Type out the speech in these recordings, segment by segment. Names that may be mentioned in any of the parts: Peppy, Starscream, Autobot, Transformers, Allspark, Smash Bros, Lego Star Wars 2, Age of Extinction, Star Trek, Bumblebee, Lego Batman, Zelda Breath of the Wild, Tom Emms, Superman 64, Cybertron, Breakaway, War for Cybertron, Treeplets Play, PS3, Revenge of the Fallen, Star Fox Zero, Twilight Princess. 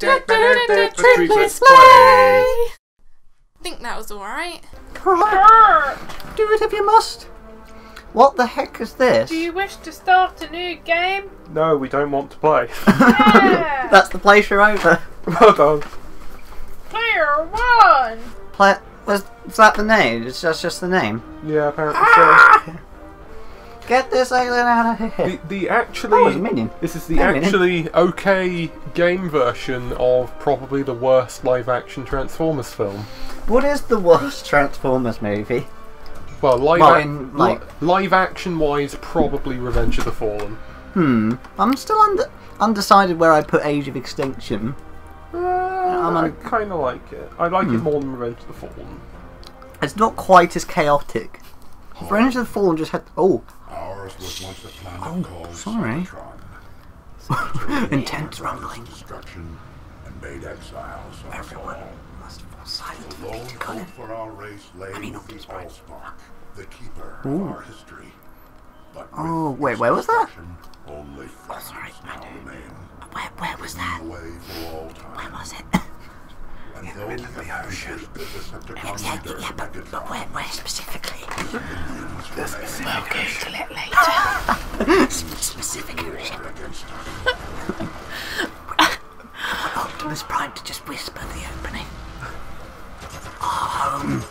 Triplets play! I think that was alright. Do it if you must. What the heck is this? Do you wish to start a new game? No, we don't want to play. Yeah. That's the playthrough over. Well done. Player one! Was that the name? That's just the name? Yeah, apparently so. Get this alien out of here! The actually... Oh, it's a minion. This is the actually okay game version of probably the worst live-action Transformers film. What is the worst Transformers movie? Well, live-action-wise, probably Revenge of the Fallen. Hmm. I'm still undecided where I put Age of Extinction. I kind of like it. I like it more than Revenge of the Fallen. It's not quite as chaotic. Oh. Revenge of the Fallen just had... Oh. Ours was once a planet called Cybertron. Intense rumbling. Destruction and made exiles of everyone. Silent for our race lays the Allspark, the keeper of our history. But oh, wait, where was that? Only where was that? Where was it? In the middle of the ocean. Exactly, yeah, but where specifically? We'll Google it later. Specific ocean. I want Optimus Prime to just whisper the opening. Our home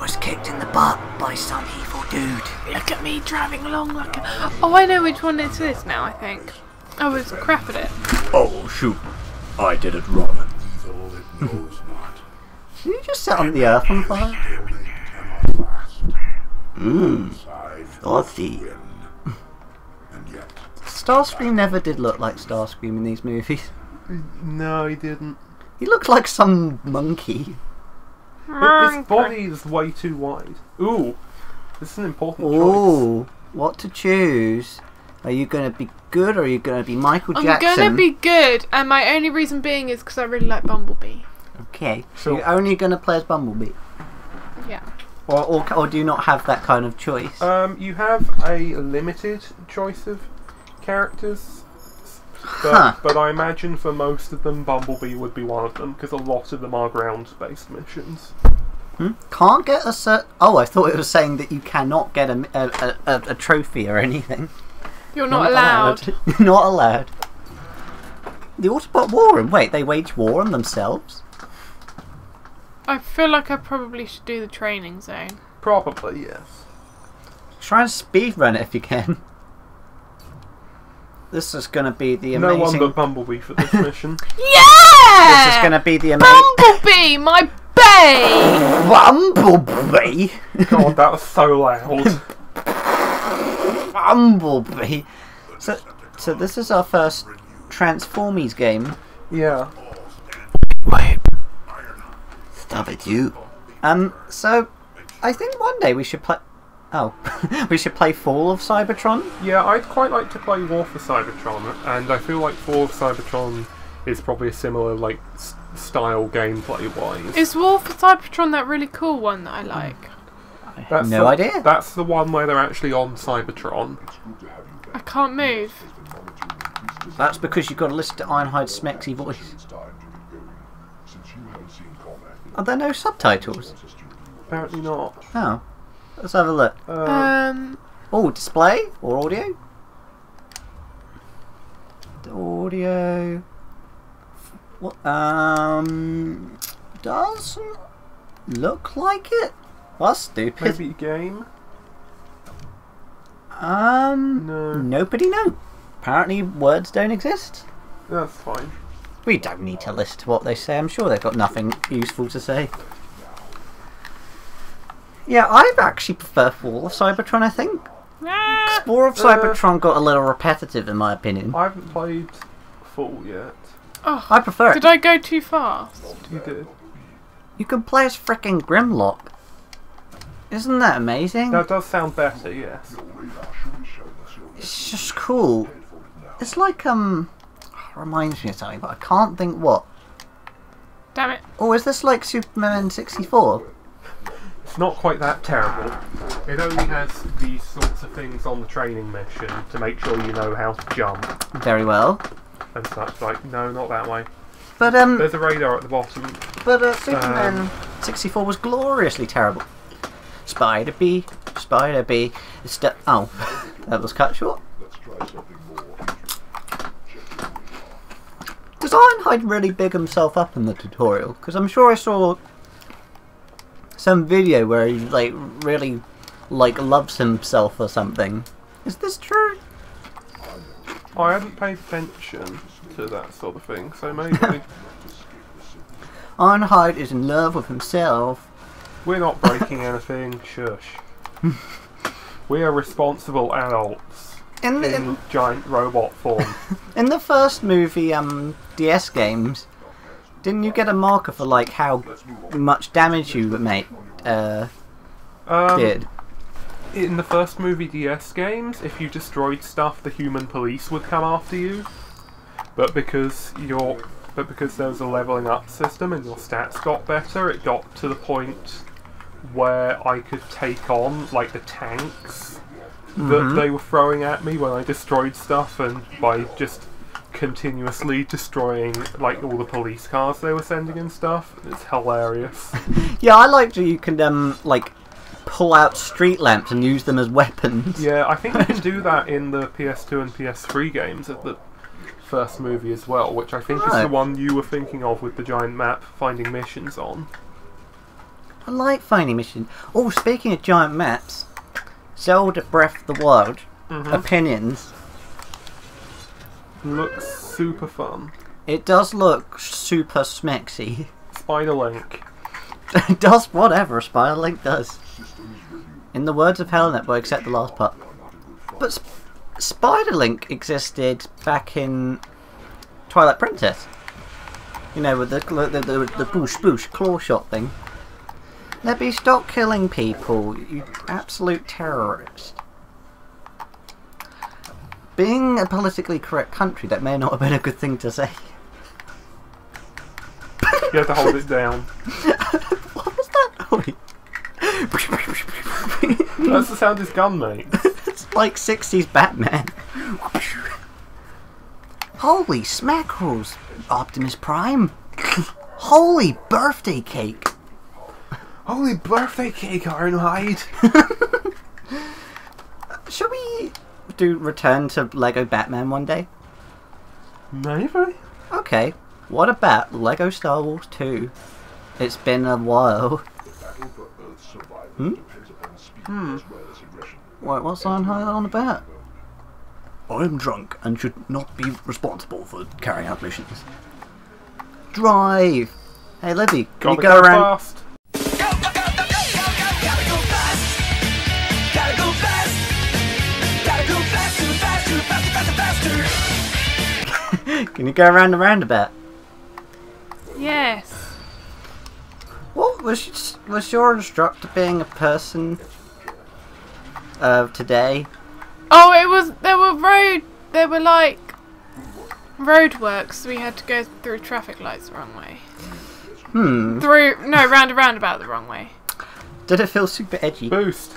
was kicked in the butt by some evil dude. Look at me driving along like a... Oh, I know which one it is now, I think. I was crap at it. Oh, shoot. I did it wrong. You just set on the earth on fire? Filthy. Starscream never did look like Starscream in these movies. No, he didn't. He looked like some monkey. His body is way too wide. Ooh, this is an important choice. What to choose? Are you going to be good or are you going to be Michael Jackson? I'm going to be good, and my only reason being is because I really like Bumblebee. Okay, so you're only going to play as Bumblebee? Yeah. Or do you not have that kind of choice? You have a limited choice of characters. But I imagine for most of them, Bumblebee would be one of them, because a lot of them are ground-based missions. Can't get a cert... Oh, I thought it was saying that you cannot get a trophy or anything. You're not allowed. You're not allowed. The Autobot war room. Wait, they wage war on themselves? I feel like I probably should do the training zone. Probably, yes. Try and speedrun it if you can. This is going to be the amazing... No one but Bumblebee for this mission. Yeah! This is going to be the amazing... Bumblebee, my bae! Bumblebee? God, that was so loud. Bumblebee. So this is our first Transformers game. Yeah. Wait. Stop it, you. So, I think one day we should play... Oh, we should play Fall of Cybertron? Yeah, I'd quite like to play War for Cybertron, and I feel like Fall of Cybertron is probably a similar style gameplay-wise. Is War for Cybertron that really cool one that I like? I have no idea. That's the one where they're actually on Cybertron. I can't move. That's because you've got to listen to Ironhide's smexy voice. Are there no subtitles? Apparently not. Oh. Let's have a look. Oh, display or audio? Audio. What? Doesn't look like it. That's stupid. Maybe game. No. Nobody know. Apparently, words don't exist. That's fine. We don't need to listen to what they say. I'm sure they've got nothing useful to say. Yeah, I actually prefer Fall of Cybertron, I think. War of Cybertron got a little repetitive, in my opinion. I haven't played Fall yet. Oh, I prefer it. Did I go too fast? You did. You can play as frickin' Grimlock. Isn't that amazing? That does sound better, yes. It's just cool. It's like, reminds me of something, but I can't think what. Damn it. Oh, is this like Superman 64? It's not quite that terrible. It only has these sorts of things on the training mission to make sure you know how to jump. Very well. And such, like, no, not that way. But there's a radar at the bottom. But Superman 64 was gloriously terrible. Spider-Bee, Spider-Bee. Oh, that was cut short. Let's try something more. Does Ironhide really big himself up in the tutorial? Because I'm sure I saw some video where he like really like loves himself or something. Is this true? Oh, I haven't paid attention to that sort of thing, so maybe. Ironhide is in love with himself. We're not breaking anything, shush. We are responsible adults in giant robot form. In the first movie, DS games, didn't you get a marker for like how much damage you made? Did. In the first movie DS games, if you destroyed stuff, the human police would come after you. But because there was a leveling up system and your stats got better, it got to the point where I could take on like the tanks that they were throwing at me when I destroyed stuff, and by just continuously destroying like all the police cars they were sending and stuff. It's hilarious. Yeah, I liked you can like pull out street lamps and use them as weapons. Yeah, I think you can do that in the PS2 and PS3 games of the first movie as well, which I think is the one you were thinking of with the giant map finding missions on. I like finding missions. Oh, speaking of giant maps, Zelda Breath of the Wild, opinions. Looks super fun. It does look super smexy. Spider Link. It does whatever Spider Link does. In the words of Helen, well, except the last part. But Spider-Link existed back in Twilight Princess. You know, with the boosh boosh claw shot thing. Nebby, stop killing people, you absolute terrorist. Being a politically correct country, that may not have been a good thing to say. You have to hold it down. What was that noise? That's the sound his gun makes. It's like 60s Batman. Holy smackerels, Optimus Prime. Holy birthday cake. Holy birthday cake, Ironhide. Should we do return to Lego Batman one day? Maybe. Okay, what about Lego Star Wars 2? It's been a while. Wait, what's Ironhide on about? I'm drunk and should not be responsible for carrying out missions. Drive! Hey, Libby, can you go around? Fast. Go, go, go, go, go, go, go, gotta go fast! Gotta go fast! Gotta go fast, too fast, too faster, faster, faster! Can you go around the roundabout? Yes. What was your instructor being a person of today? Oh, it was. There were like roadworks. So we had to go through traffic lights the wrong way. Round a roundabout the wrong way. Did it feel super edgy? Boost.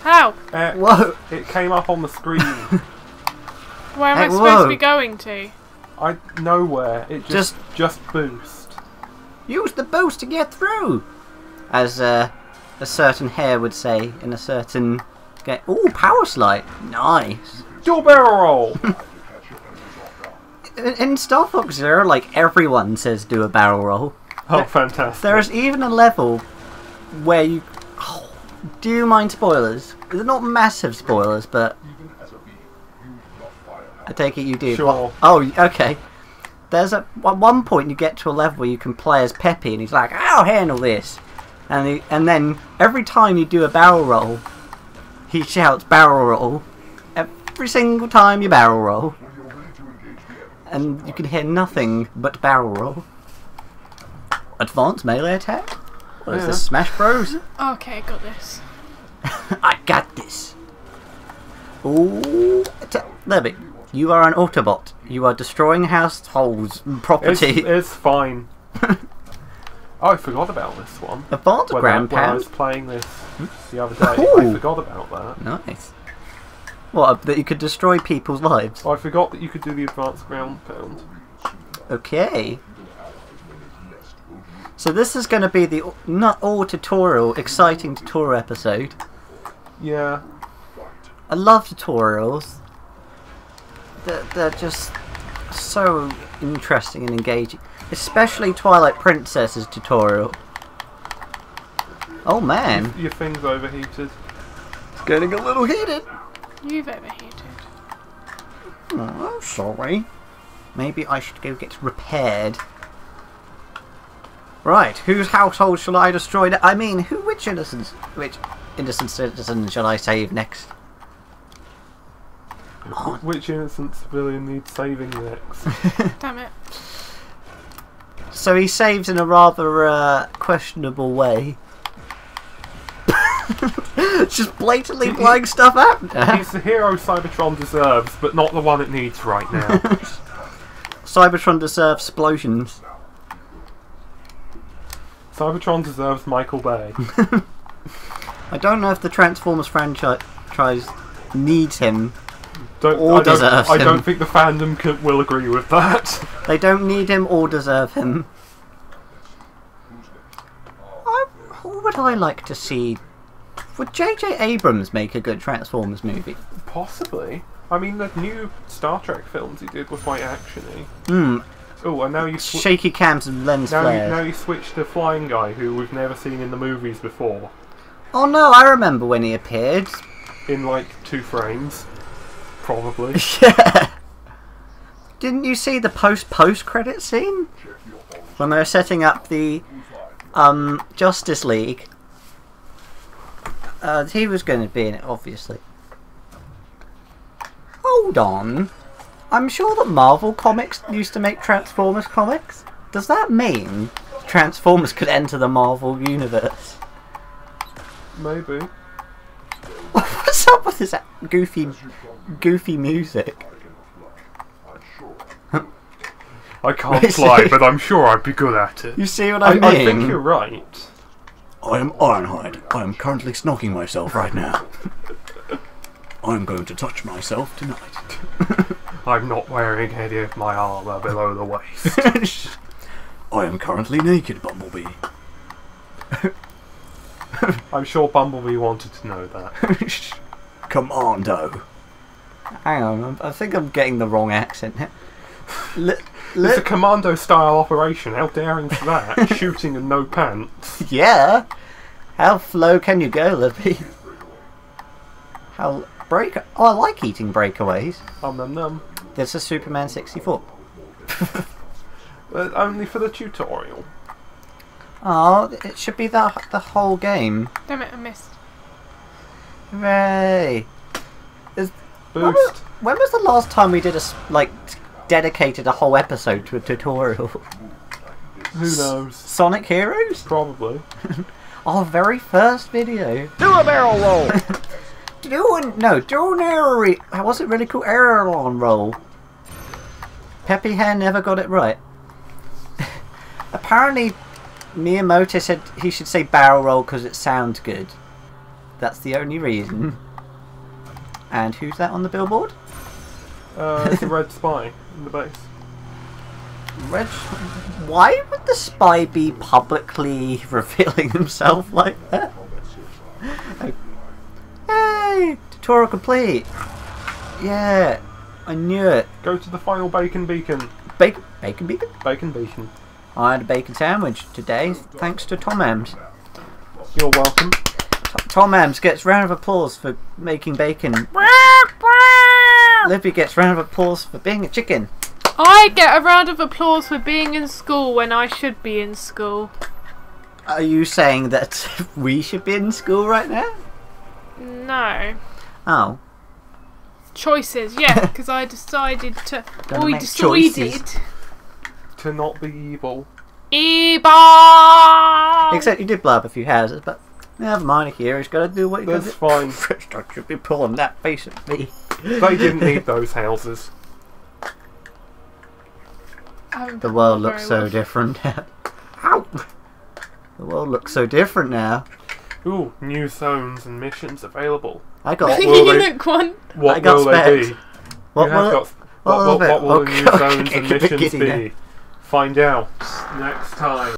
How? Whoa! It came up on the screen. Where am I supposed to be going to? Nowhere. It just boost. Use the boost to get through, as a certain hair would say in a certain game. Ooh, power slide, nice. Dual barrel roll. In Star Fox Zero, like everyone says, do a barrel roll. Oh, fantastic! There is even a level where you. Oh, do you mind spoilers? They're not massive spoilers, but I take it you do. Sure. Oh, okay. There's at one point you get to a level where you can play as Peppy, and he's like, "I'll handle this," and then every time you do a barrel roll, he shouts "barrel roll" every single time you barrel roll, and you can hear nothing but barrel roll. Advanced melee attack? What is this, Smash Bros? Okay, got this. I got this. Ooh, there we. You are an Autobot. You are destroying households and property. It's fine. Oh, I forgot about this one. Advanced Grandpa. I was playing this the other day. Ooh. I forgot about that. Nice. What, that you could destroy people's lives? Oh, I forgot that you could do the advanced ground pound. Okay. So this is going to be the not all tutorial, exciting tutorial episode. Yeah. I love tutorials. They're just so interesting and engaging. Especially Twilight Princess's tutorial. Oh man. Your thing's overheated. It's getting a little heated. You've overheated. Oh, I'm sorry. Maybe I should go get repaired. Right, whose household shall I destroy? I mean, which innocent citizen shall I save next? Oh. Which innocent civilian needs saving next? Damn it. So he saves in a rather questionable way. Just blatantly blowing stuff up. He's the hero Cybertron deserves, but not the one it needs right now. Cybertron deserves explosions. Cybertron deserves Michael Bay. I don't know if the Transformers franchise needs him or deserves him. I don't think the fandom will agree with that. They don't need him or deserve him. Who would I like to see? Would J.J. Abrams make a good Transformers movie? Possibly. I mean, the new Star Trek films he did were quite actiony. Hmm. Oh, and now you shaky cams and lens flares. Now you switch to flying guy, who we've never seen in the movies before. Oh no, I remember when he appeared. In like 2 frames, probably. Yeah. Didn't you see the post-credit scene when they were setting up the Justice League? He was going to be in it, obviously. Hold on. I'm sure that Marvel Comics used to make Transformers comics. Does that mean Transformers could enter the Marvel universe? Maybe. What's up with this goofy music? I can't fly, but I'm sure I'd be good at it. You see what I mean? I think you're right. I am Ironhide. I am currently snogging myself right now. I'm going to touch myself tonight. I'm not wearing any of my armour below the waist. I am currently naked, Bumblebee. I'm sure Bumblebee wanted to know that. Commando. Hang on, I think I'm getting the wrong accent. It's a commando style operation, how daring for that? Shooting and no pants. Yeah. How low can you go, Libby? How Oh, I like eating breakaways. Num. This is Superman 64. Only for the tutorial. Oh, it should be the whole game. Damn it, I missed. Hooray! When was the last time we did dedicated a whole episode to a tutorial? Who knows? Sonic Heroes? Probably. Our very first video. Do a barrel roll! Do an error. What's it really called? Error on roll. Peppy Hair never got it right. Apparently, Miyamoto said he should say barrel roll because it sounds good. That's the only reason. And who's that on the billboard? It's the red spy in the base. Red. Why would the spy be publicly revealing himself like that? Hey! Tutorial complete! Yeah, I knew it. Go to the final bacon beacon. Bacon beacon? Bacon beacon. I had a bacon sandwich today, thanks to Tom Emms. You're welcome. Tom Emms gets round of applause for making bacon. Libby gets round of applause for being a chicken. I get a round of applause for being in school when I should be in school. Are you saying that we should be in school right now? No. Oh. Choices, yeah, because I decided to. We decided to not be evil. Evil. Except you did blow up a few houses, but never mind. Here, he's got to do what he does. That's fine. I should be pulling that face at me. They didn't need those houses. The world looks so different now. Ow! The world looks so different now. Ooh, new zones and missions available. I got What will the new zones and missions be? Find out. next time.